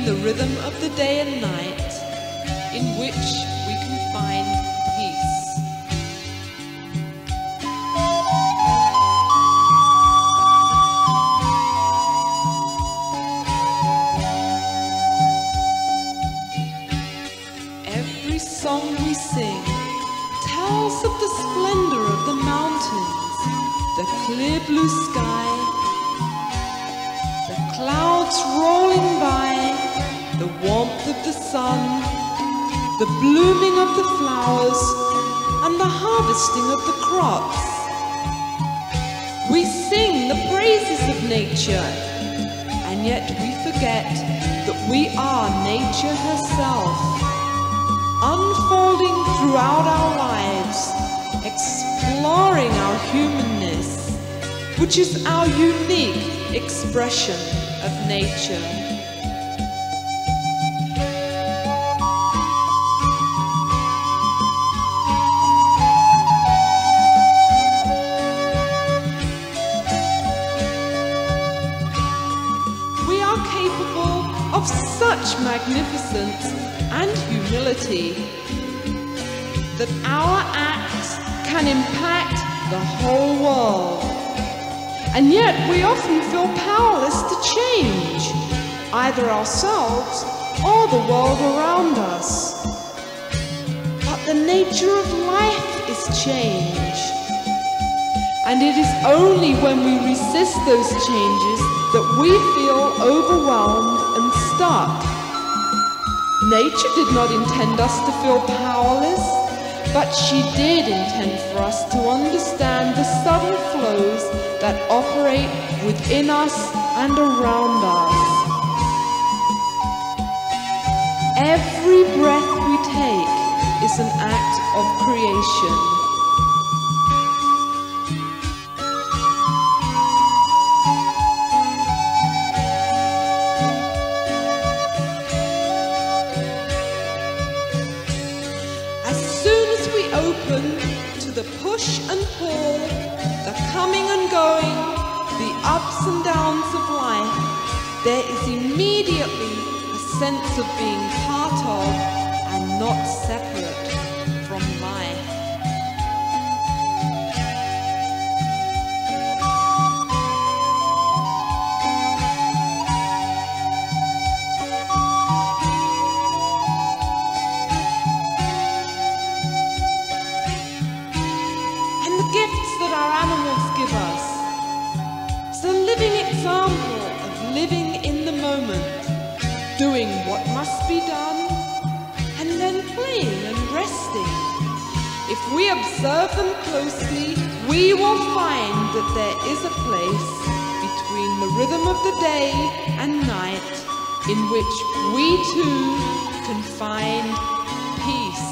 in the rhythm of the day and night, in which we can find peace. Every song we sing tells of the splendor of the mountains, the clear blue sky, the clouds rolling by, the warmth of the sun, the blooming of the flowers, and the harvesting of the crops. We sing the praises of nature, and yet we forget that we are nature herself, unfolding throughout our lives, exploring our humanness, which is our unique expression of nature. Capable of such magnificence and humility that our acts can impact the whole world, and yet we often feel powerless to change either ourselves or the world around us. But the nature of life is change, and it is only when we resist those changes that we feel overwhelmed and stuck. Nature did not intend us to feel powerless, but she did intend for us to understand the sudden flows that operate within us and around us. Every breath we take is an act of creation. Open to the push and pull, the coming and going, the ups and downs of life, there is immediately a sense of being part of and not separate from life. Example of living in the moment, doing what must be done, and then playing and resting. If we observe them closely, we will find that there is a place between the rhythm of the day and night in which we too can find peace.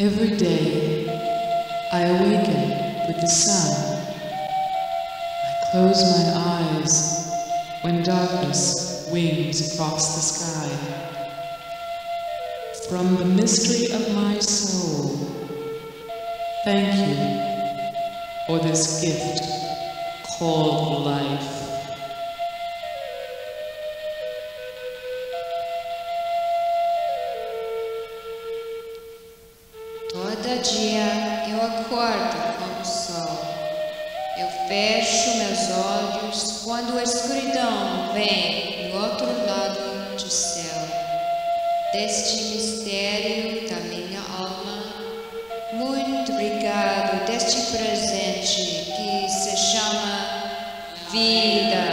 Every day, I awaken with the sun. I close my eyes when darkness wings across the sky. From the mystery of my soul, thank you for this gift called life. Todo dia eu acordo com o sol. Eu fecho meus olhos quando a escuridão vem do outro lado do céu. Deste mistério da minha alma, muito obrigado deste presente que se chama vida.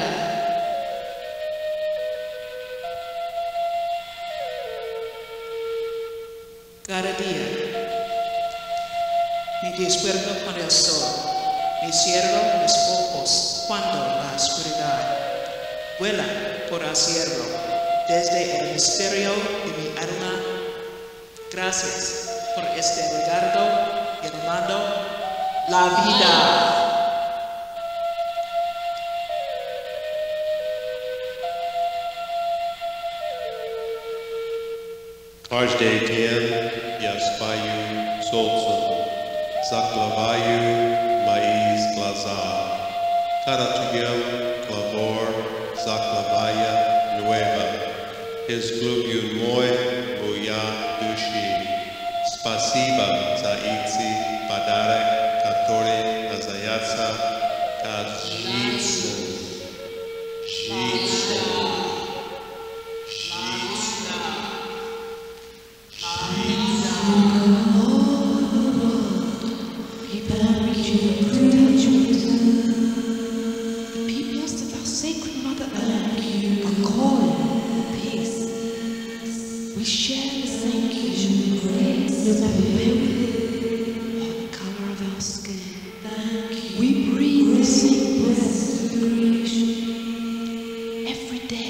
Cada dia me despierto con el sol, me cierro mis ojos cuando la oscuridad vuela por el cielo desde el misterio de mi alma. Gracias por este regalo llamado la vida. Každý den já spáju s otcem. Zaklavajú mají glaza. Karatugiel klavor zaklavaya nueva. His glubiu moi moja duši. Spasiba za itzi padarek katore nazajaca kad žitsu. We share the same Asian grace, no matter where we live, or the color of our skin. We breathe the same breath of creation every day.